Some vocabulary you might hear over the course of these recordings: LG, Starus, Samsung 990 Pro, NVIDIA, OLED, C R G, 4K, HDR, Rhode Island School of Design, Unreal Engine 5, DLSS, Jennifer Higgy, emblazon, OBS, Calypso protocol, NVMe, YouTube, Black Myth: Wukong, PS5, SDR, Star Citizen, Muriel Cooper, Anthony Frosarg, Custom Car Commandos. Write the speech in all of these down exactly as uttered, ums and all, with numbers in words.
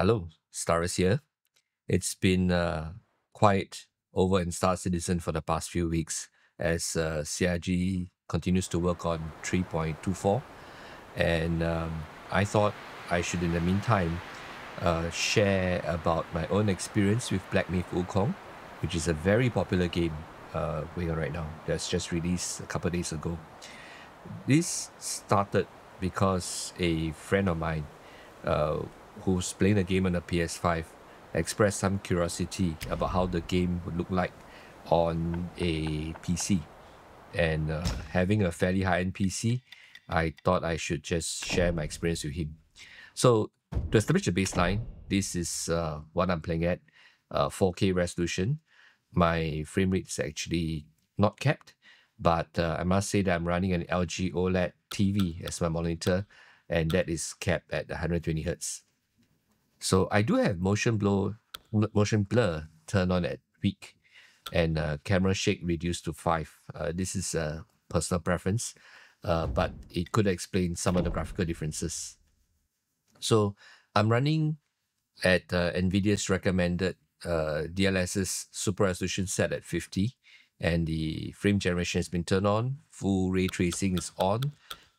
Hello, Star is here. It's been uh, quite over in Star Citizen for the past few weeks as uh, C R G continues to work on three point two four, and um, I thought I should in the meantime uh, share about my own experience with Black Myth: Wukong, which is a very popular game uh, going on right now that's just released a couple of days ago. This started because a friend of mine uh, who's playing the game on a P S five expressed some curiosity about how the game would look like on a P C. And uh, having a fairly high-end P C, I thought I should just share my experience with him. So to establish the baseline, this is uh, what I'm playing at, uh, four K resolution. My frame rate is actually not capped, but uh, I must say that I'm running an L G OLED T V as my monitor, and that is capped at one hundred twenty hertz. So I do have motion blur, motion blur turned on at weak, and uh, camera shake reduced to five. Uh, this is a personal preference, uh, but it could explain some of the graphical differences. So I'm running at uh, NVIDIA's recommended uh, D L S S super resolution set at fifty, and the frame generation has been turned on. Full ray tracing is on,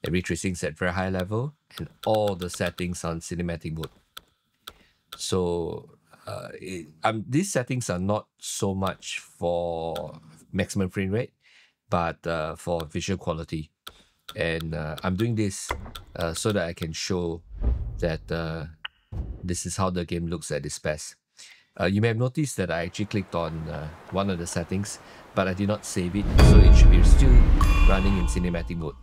and ray tracing is at very high level, and all the settings on cinematic mode. So uh, it, um, these settings are not so much for maximum frame rate, but uh, for visual quality. And uh, I'm doing this uh, so that I can show that uh, this is how the game looks at its best. Uh, you may have noticed that I actually clicked on uh, one of the settings, but I did not save it, so it should be still running in cinematic mode.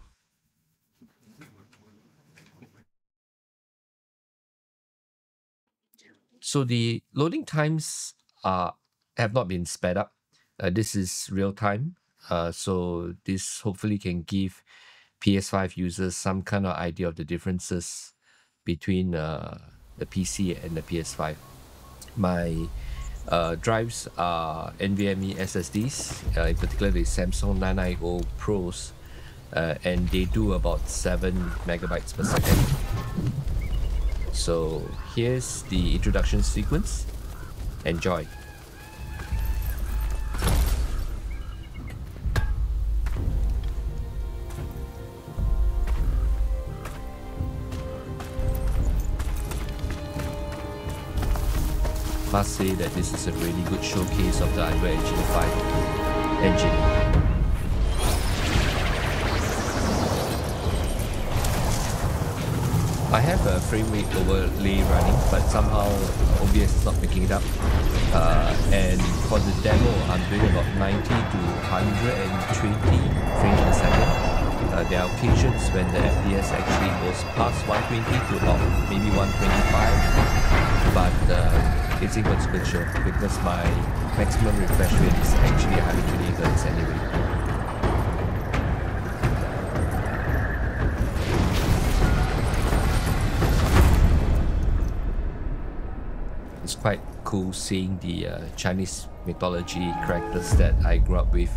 So the loading times uh, have not been sped up. Uh, this is real time. Uh, so this hopefully can give P S five users some kind of idea of the differences between uh, the P C and the P S five. My uh, drives are NVMe S S Ds, uh, in particular the Samsung nine ninety Pros, uh, and they do about seven megabytes per second. So here's the introduction sequence. Enjoy. Must say that this is a really good showcase of the Unreal Engine five engine. I have a frame rate overlay running, but somehow O B S is not picking it up. Uh, and for the demo, I'm doing about ninety to one hundred twenty frames per second. Uh, there are occasions when the F P S actually goes past one twenty to about maybe one twenty-five, but uh, it's inconsequential because my maximum refresh rate is actually one hundred twenty hertz anyway. It's quite cool seeing the uh, Chinese mythology characters that I grew up with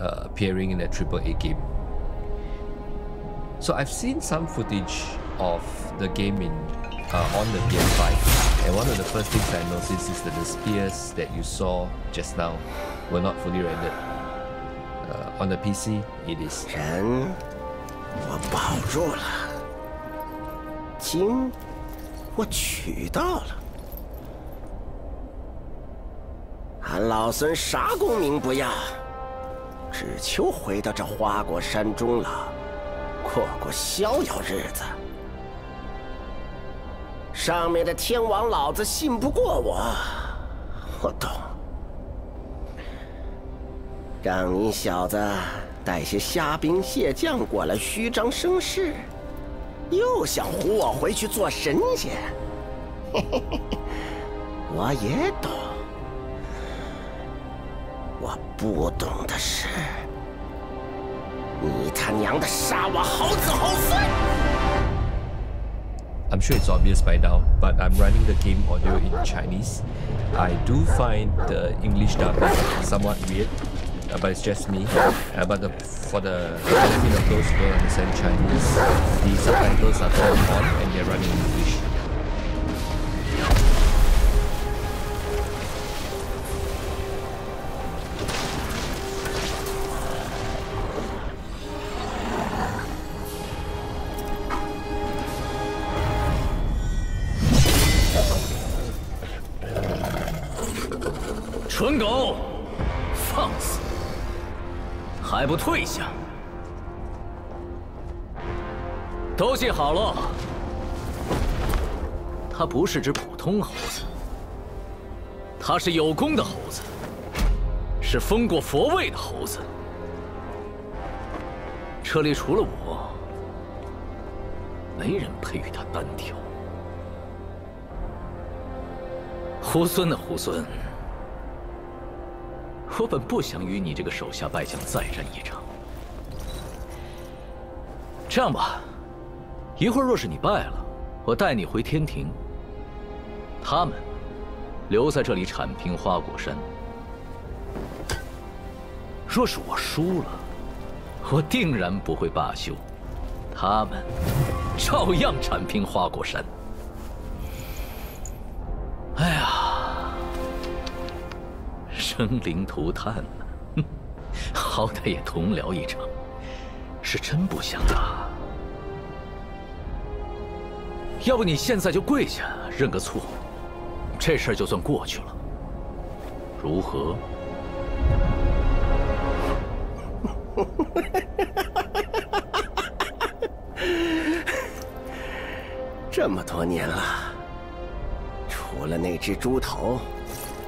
uh, appearing in a triple A game. So I've seen some footage of the game in, uh, on the P S five, and one of the first things I noticed is that the spears that you saw just now were not fully rendered. Uh, on the P C, it is. Ren, 俺老孙啥功名不要，只求回到这花果山中了，过过逍遥日子。上面的天王老子信不过我，我懂。让你小子带些虾兵蟹将过来虚张声势，又想唬我回去做神仙，嘿嘿嘿，我也懂。 我不懂的是，你他娘的杀我猴子猴孙！ I'm sure it's obvious by now, but I'm running the game audio in Chinese. I do find the English dubbing somewhat weird, but it's just me. Uh, but the, for the benefit of those who don't understand Chinese, the subtitles are turned on and they're running in English. 蠢狗，放肆！还不退下！都记好喽，它不是只普通猴子，它是有功的猴子，是封过佛位的猴子。这里除了我，没人配与他单挑。猢狲的猢狲！ 我本不想与你这个手下败将再战一场。这样吧，一会儿若是你败了，我带你回天庭。他们留在这里铲平花果山。若是我输了，我定然不会罢休，他们照样铲平花果山。哎呀！ 生灵涂炭呢、啊，好歹也同僚一场，是真不想打。要不你现在就跪下认个错，这事儿就算过去了，如何？这么多年了，除了那只猪头。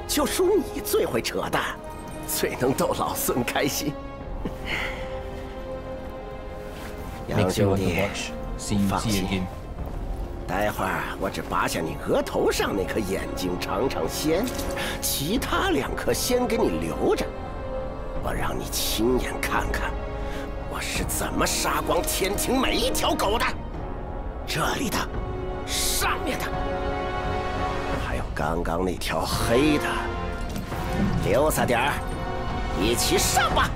就说你最会扯淡，最能逗老孙开心。杨兄弟，放心，待会儿我只拔下你额头上那颗眼睛尝尝鲜，其他两颗先给你留着，我让你亲眼看看我是怎么杀光天庭每一条狗的，这里的，上面的。 刚刚那条黑的，溜撒点儿，一起上吧！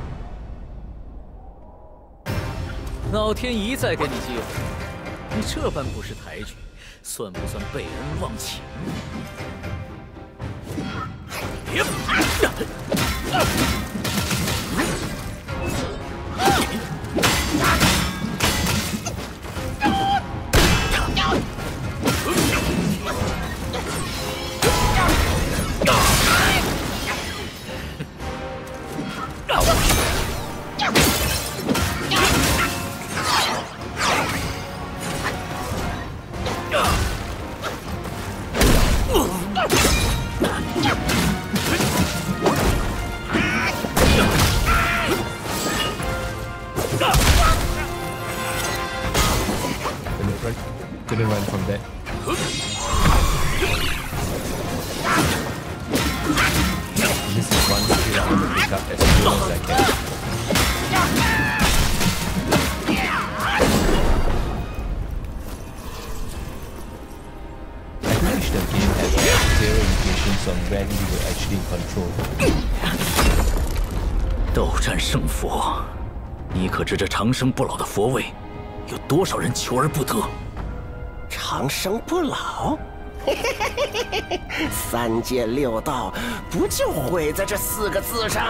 老天一再给你机会，你这般不识抬举，算不算背人忘情？别！啊 指着长生不老的佛位，有多少人求而不得？长生不老，三界六道不就毁在这四个字上？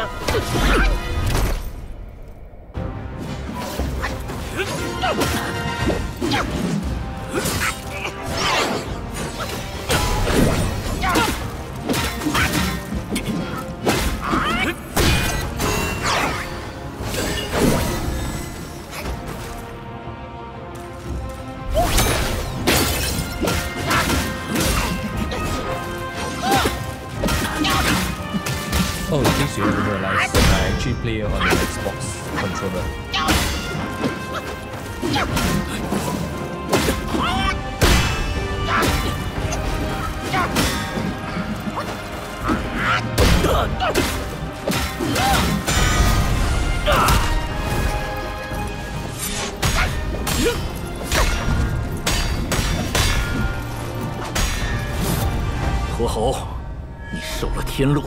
天路，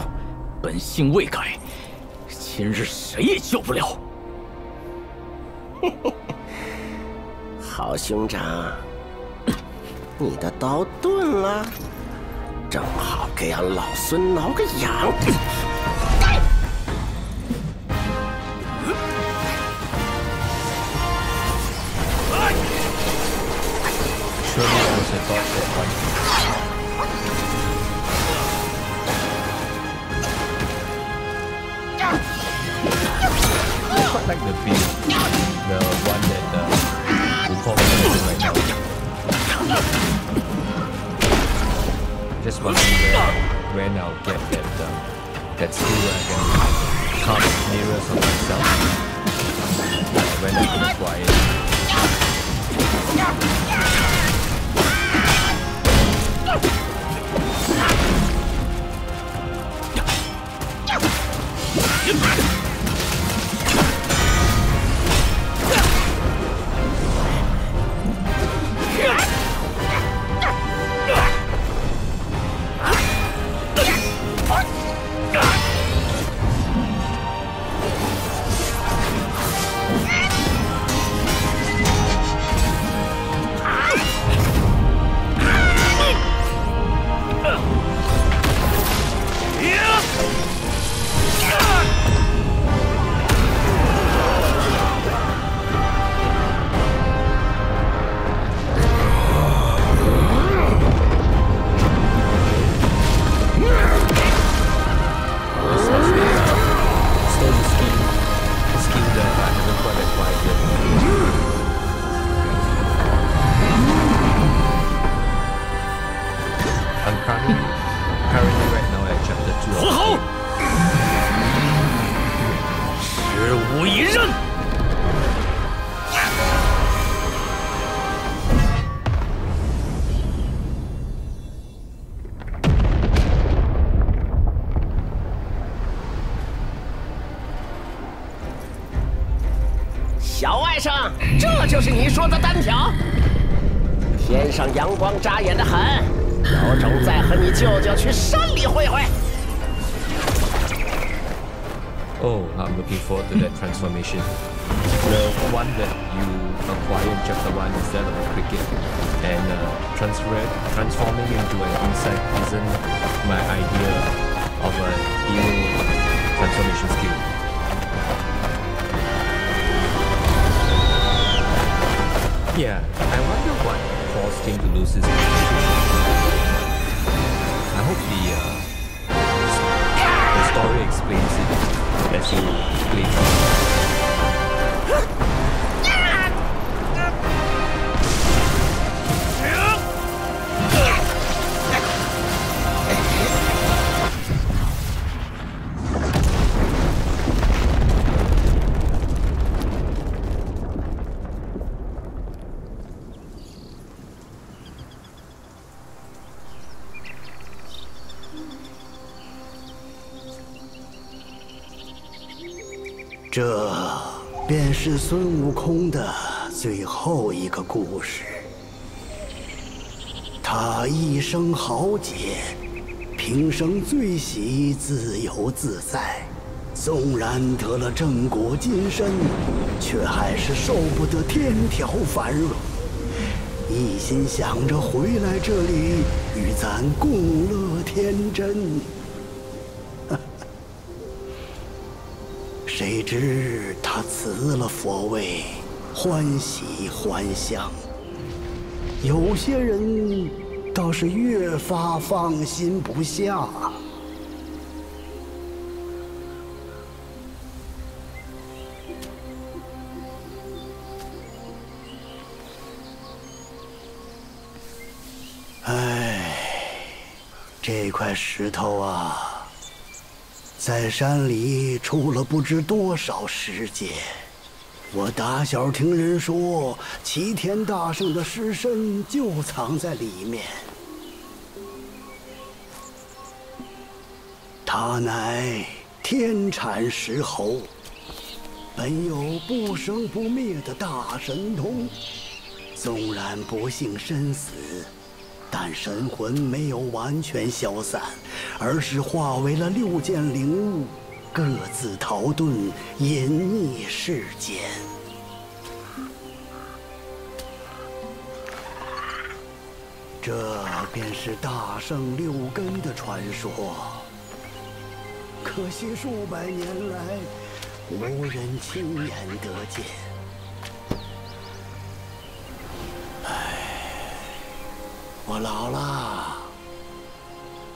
本性未改，今日谁也救不了。好兄长，你的刀钝了，正好给俺老孙挠个痒。I like the build, the one that uh, Wukong is right now. Just wondering when, when I'll get that uh, that skill where I can come nearer to myself when I can acquire it. Transformation. The one that you acquire in chapter one is that of a cricket, and uh, transfer transforming into an insect isn't my idea of a new transformation skill. Yeah, I wonder what caused him to lose his concentration. I hope the, uh, the story explains it. Let's see, please.这便是孙悟空的最后一个故事。他一生豪杰，平生最喜自由自在，纵然得了正果金身，却还是受不得天条繁荣，一心想着回来这里与咱共乐天真。 谁知他辞了佛位，欢喜还乡。有些人倒是越发放心不下。哎，这块石头啊！ 在山里出了不知多少师姐，我打小听人说，齐天大圣的尸身就藏在里面。他乃天产石猴，本有不生不灭的大神通，纵然不幸身死。 但神魂没有完全消散，而是化为了六件灵物，各自逃遁，隐匿世间。这便是大圣六根的传说。可惜数百年来，无人亲眼得见。 我老了，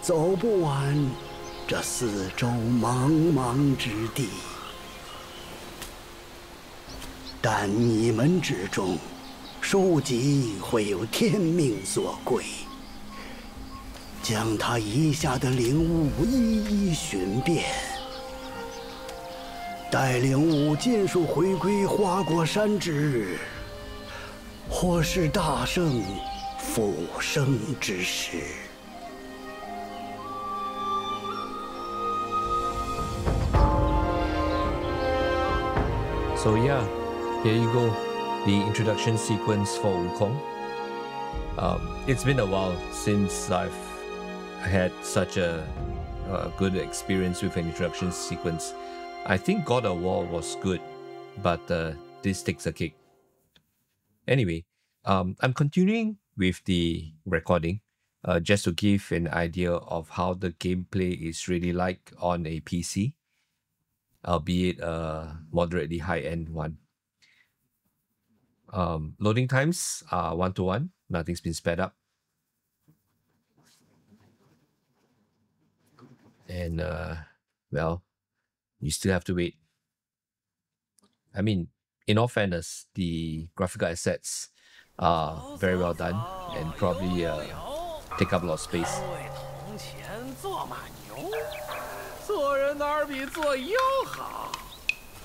走不完这四周茫茫之地。但你们之中，书籍会有天命所归。将他遗下的灵物一一寻遍，带领五剑术回归花果山之日，或是大圣复生之时。 So yeah, here you go, the introduction sequence for Wukong. Um, it's been a while since I've had such a, a good experience with an introduction sequence. I think God of War was good, but uh, this takes a kick. Anyway, um, I'm continuing with the recording uh, just to give an idea of how the gameplay is really like on a P C. Albeit a moderately high-end one. Um, loading times are one to one. Nothing's been sped up. And, uh, well, you still have to wait. I mean, in all fairness, the graphical assets are very well done and probably uh, take up a lot of space. 做人哪比做妖好？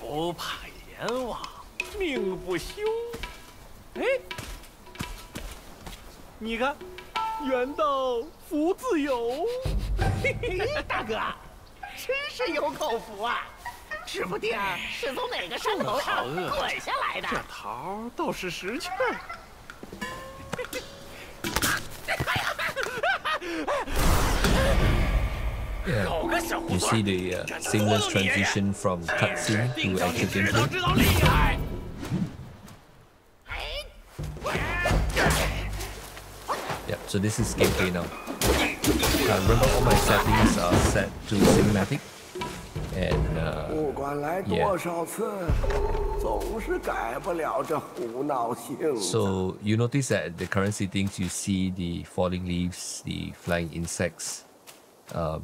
不怕阎王，命不休。哎，你看，原道福自有。嘿嘿，大哥，真是有口福啊！指不定是从哪个山头上滚下来的。这桃倒是识趣儿。Yeah, you see the uh, seamless transition from cutscene to action gameplay. Yep, so this is gameplay now. Uh, remember all my settings are set to cinematic. And uh, yeah. So you notice that the current settings, you see the falling leaves, the flying insects. Um,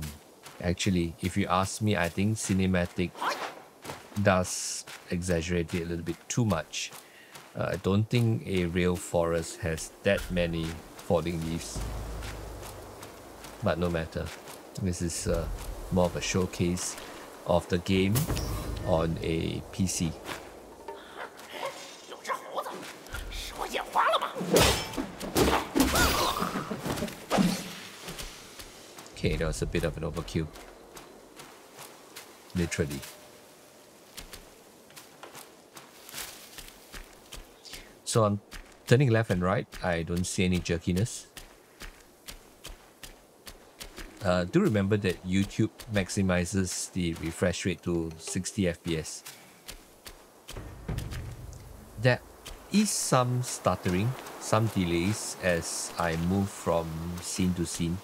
Actually, if you ask me, I think cinematic does exaggerate it a little bit too much. Uh, I don't think a real forest has that many falling leaves. But no matter, this is uh, more of a showcase of the game on a P C. Okay, that was a bit of an overkill. Literally. So I'm turning left and right. I don't see any jerkiness. Uh, do remember that YouTube maximizes the refresh rate to sixty F P S. There is some stuttering, some delays as I move from scene to scene.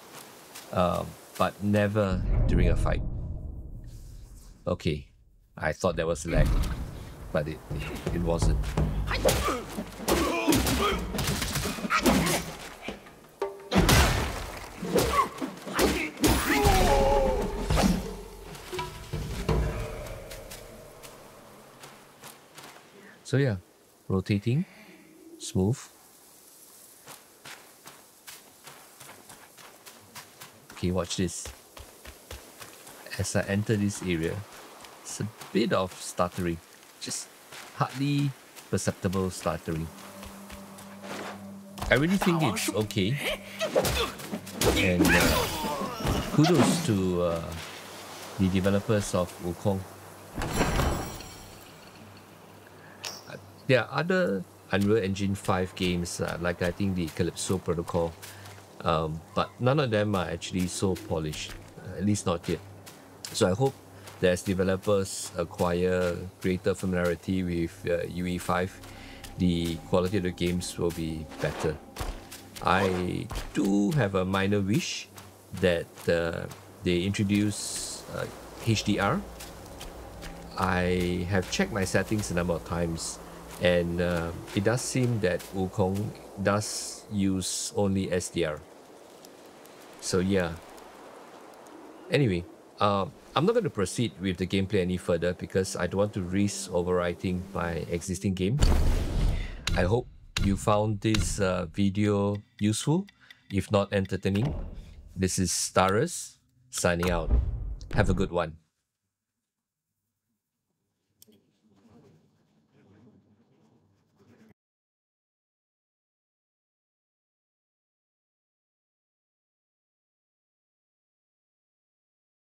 Uh, but never during a fight. Okay, I thought that was lag, but it, it, it wasn't. So yeah, rotating, smooth. Okay, watch this. As I enter this area, it's a bit of stuttering, just hardly perceptible stuttering. I really think it's okay, and uh, kudos to uh, the developers of Wukong. There are other Unreal Engine five games, uh, like I think the Calypso Protocol. Um, but none of them are actually so polished, at least not yet. So I hope that as developers acquire greater familiarity with uh, U E five, the quality of the games will be better. I do have a minor wish that uh, they introduce uh, H D R. I have checked my settings a number of times, and uh, it does seem that Wukong does use only S D R. So yeah. Anyway, uh, I'm not going to proceed with the gameplay any further because I don't want to risk overwriting my existing game. I hope you found this uh, video useful, if not entertaining. This is Starus signing out. Have a good one.